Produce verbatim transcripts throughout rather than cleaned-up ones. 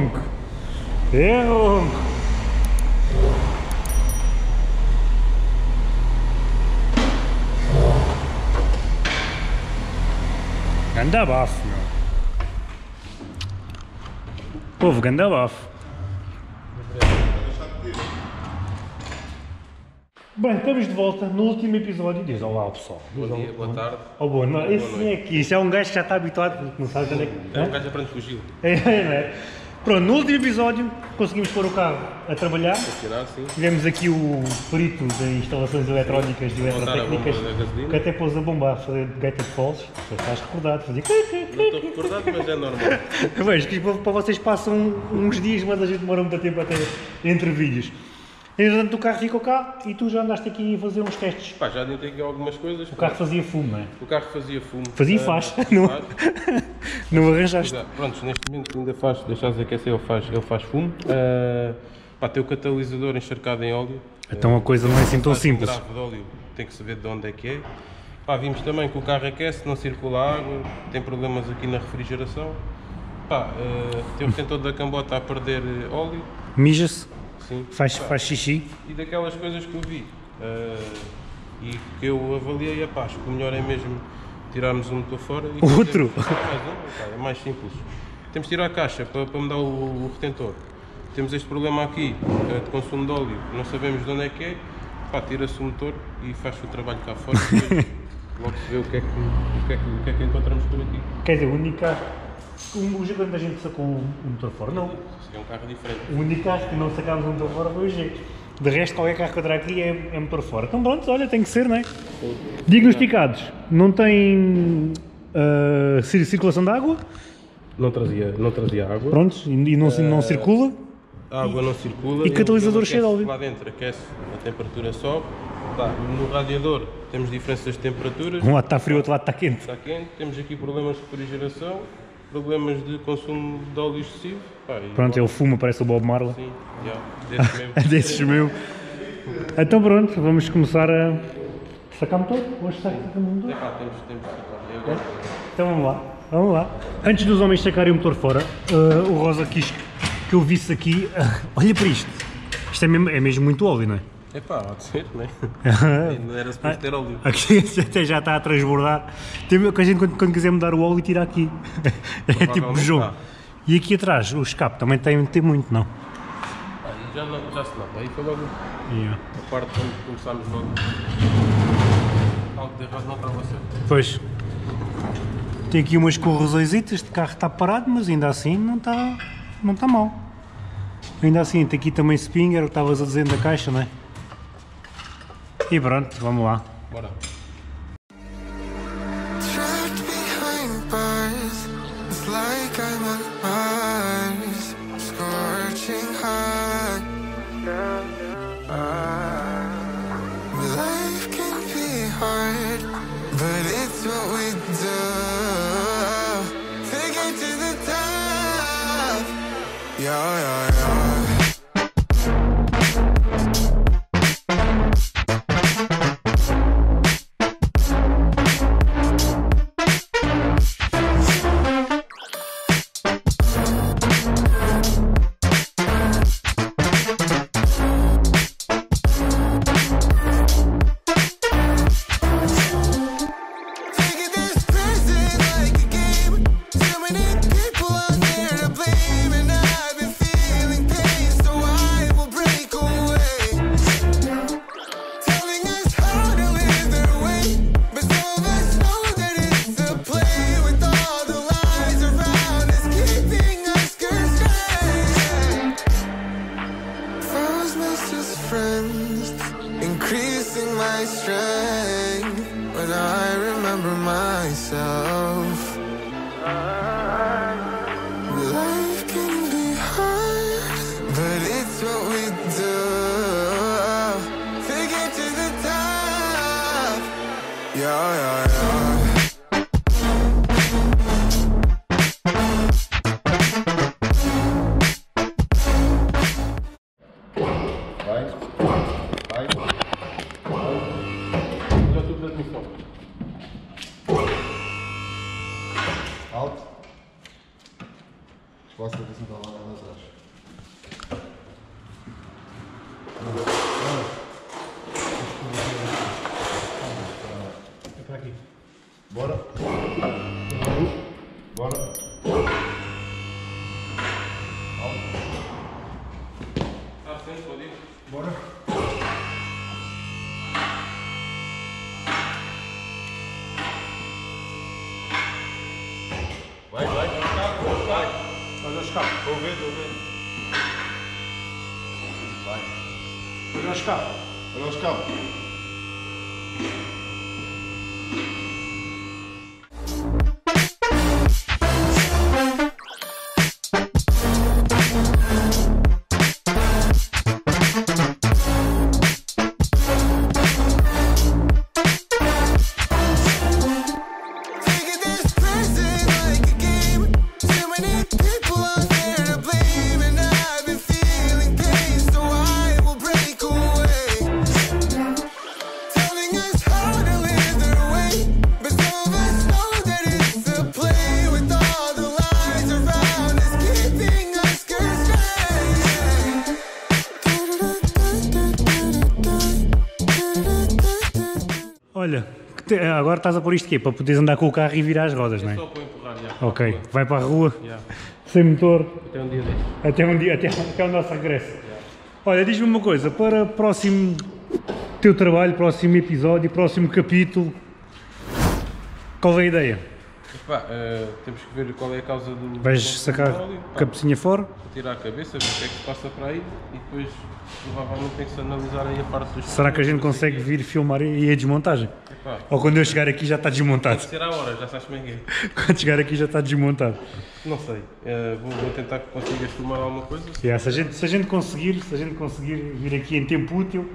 Ehrung, Ehrung. Ganda bafo, meu. Povo, ganda bafo. Bem, estamos de volta no último episódio. Diz olá ao pessoal. Bom dia, olá, boa bom. tarde. Oh, bom, não, boa esse boa é aqui, isso é um gajo que já está habituado, não sabes onde é que... É um gajo que aprende a fugir. É, não é? Pronto, no último episódio conseguimos pôr o carro a trabalhar. Tirar, sim. Tivemos aqui o perito de instalações eletrónicas e eletrotécnicas, que até pôs a bomba a fazer gaita de falsos. Estás recordado, fazia... Não estou recordado, mas é normal. Mas para vocês passam uns dias, mas a gente demora muito tempo até entre vídeos. Entretanto, o carro ficou cá e tu já andaste aqui a fazer uns testes. Pá, já tentei aqui algumas coisas. O pronto. carro fazia fumo, não é? O carro fazia fumo. Fazia e ah, faz. Não, faz. Não arranjaste. Pronto, neste momento ainda faz, deixares aquecer, ele faz, ele faz fumo. Uh, pá, tem o catalisador encharcado em óleo. Então a coisa uh, não é assim tão simples. De óleo, tem que saber de onde é que é. Pá, vimos também que o carro aquece, não circula água, tem problemas aqui na refrigeração. Pá, uh, tem o retentor da cambota a perder óleo. Mija-se. Sim, faz, tá. faz xixi. E daquelas coisas que eu vi uh, e que eu avaliei, pá, acho que o melhor é mesmo tirarmos um motor fora e outro? Temos, é mais simples. Temos de tirar a caixa para, para mudar o, o retentor. Temos este problema aqui uh, de consumo de óleo, não sabemos de onde é que é, pá, tira-se o motor e faz o trabalho cá fora e depois logo se vê o que, é que, o, que é que, o que é que encontramos por aqui. Quer dizer, o único O G quando a gente sacou um motor fora, não. É um carro diferente. O único carro que não sacámos um motor fora foi o G. De resto, qualquer carro que eu trago aqui é, é motor fora. Então pronto, olha, tem que ser, não é? Diagnosticados, não tem uh, circulação de água? Não trazia, não trazia água. Pronto, e não, uh, não circula? A água e, não circula. E catalisador cheio de óleo. Lá dentro aquece, a temperatura sobe. Tá, no radiador temos diferenças de temperaturas. Um lado está frio, o outro lado está quente. Está quente, temos aqui problemas de refrigeração. Problemas de consumo de óleo excessivo. Pá, pronto, ele fuma, parece o Bob Marley. Sim, já, desses mesmo. desses mesmo. Então pronto, vamos começar a sacar-me todo. Hoje sacamos todo. É pá, temos, temos que sacar. Então vamos lá, vamos lá. Antes dos homens sacarem o motor fora, uh, o Rosa quis que eu visse aqui. Uh, olha para isto. Isto é mesmo, é mesmo muito óleo, não é? É pá, pode ser, não é? Não era suposto ter óleo. Aqui até já está a transbordar. Tem, que a gente, quando, quando quiser mudar o óleo, tira aqui. É tipo João. E aqui atrás, o escape também tem, tem muito, não? Ah, já, não, já se nota. Aí foi logo yeah. a parte quando começámos logo. Algo de errado não estava certo. Pois. Tem aqui umas corrosõesitas. Este carro está parado, mas ainda assim não está, não está mal. Ainda assim, tem aqui também spinner, era o que estavas a dizer da caixa, não é? E pronto, vamos lá. Bora. É para aqui. Bora. Bora. Tá certo, pode ir. Bora. Vai, vai, vai, vai, vai. Vai, Oscar. Tô vendo, tô vendo. Vai. Vai, Oscar. Vai, Oscar. Olha, agora estás a pôr isto aqui, para poderes andar com o carro e virar as rodas, não é? Só para empurrar, já. Ok, vai para a rua, yeah. Sem motor. Até um dia deste. Até um dia, até, até o nosso regresso. Yeah. Olha, diz-me uma coisa, para o próximo teu trabalho, próximo episódio, próximo capítulo, qual é a ideia? Epá, uh, temos que ver qual é a causa do... Vais sacar a cabecinha fora? Tirar a cabeça, ver o que é que se passa para aí e depois provavelmente tem que se analisar aí a parte dos... Será que a gente consegue que... vir filmar e a desmontagem? Epá, ou quando eu chegar aqui já está desmontado? Pode ser à hora, já sabes como é que é. Quando chegar aqui já está desmontado. Não sei, uh, vou, vou tentar que consigas filmar alguma coisa. Yeah, se, a gente, se, a gente conseguir, se a gente conseguir vir aqui em tempo útil,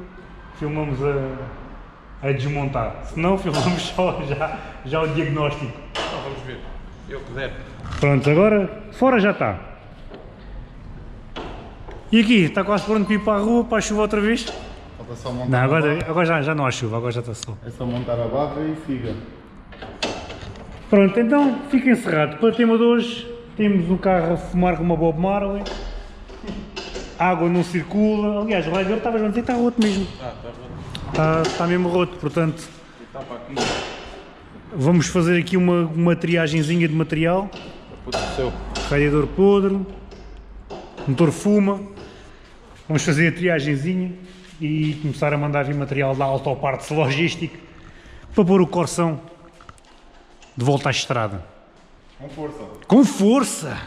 filmamos a, a desmontar. Se não, filmamos só já, já o diagnóstico. Vamos ver, eu quiser. Pronto, agora fora já está. E aqui, está quase pronto para ir para a rua, para a chuva outra vez? Falta só montar. Não, agora, agora já, já não há chuva, agora já está sol. É só montar a barra e siga. Pronto, então fica encerrado. Para o tema de hoje, temos o carro a fumar como uma Bob Marley. Água não circula. Aliás, o radiador estava a dizer que está roto mesmo. Ah, está roto. Está, está mesmo roto, portanto. Está para aqui. Vamos fazer aqui uma, uma triagenzinha de material. Radiador podre, motor fuma. Vamos fazer a triagenzinha e começar a mandar vir material da AutoParts Logistic para pôr o Corsão de volta à estrada. Com força! Com força!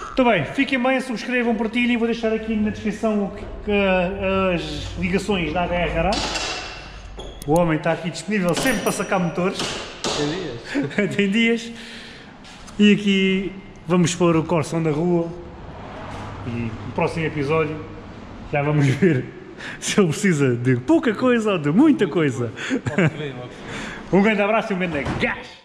Muito bem, fiquem bem, subscrevam, partilhem. Vou deixar aqui na descrição as ligações da H R Garage. O homem está aqui disponível sempre para sacar motores. Tem dias. Tem dias. E aqui vamos pôr o Corsão da rua. E no próximo episódio já vamos ver se ele precisa de pouca coisa ou de muita coisa. Um grande abraço e um grande gás!